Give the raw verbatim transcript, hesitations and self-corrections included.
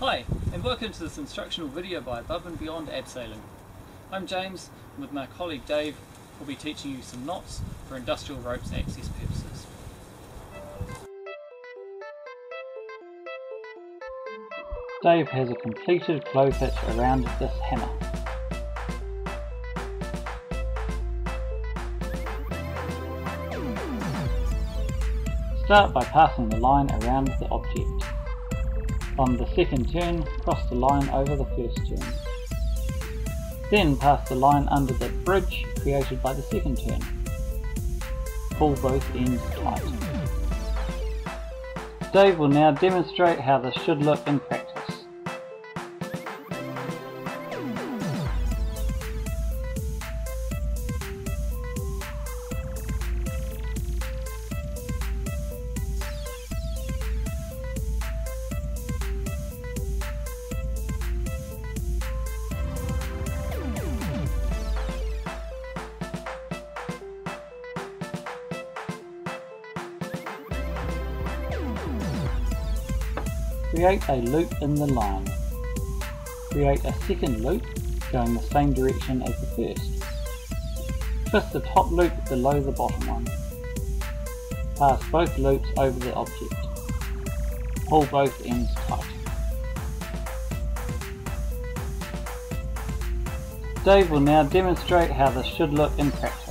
Hi, and welcome to this instructional video by Above and Beyond Abseiling. I'm James, and with my colleague Dave, we'll be teaching you some knots for industrial ropes access purposes. Dave has a completed clove hitch around this hammer. Start by passing the line around the object. On the second turn, cross the line over the first turn. Then pass the line under the bridge created by the second turn. Pull both ends tight. Dave will now demonstrate how this should look in practice. Create a loop in the line. Create a second loop going the same direction as the first. Twist the top loop below the bottom one. Pass both loops over the object. Pull both ends tight. Dave will now demonstrate how this should look in practice.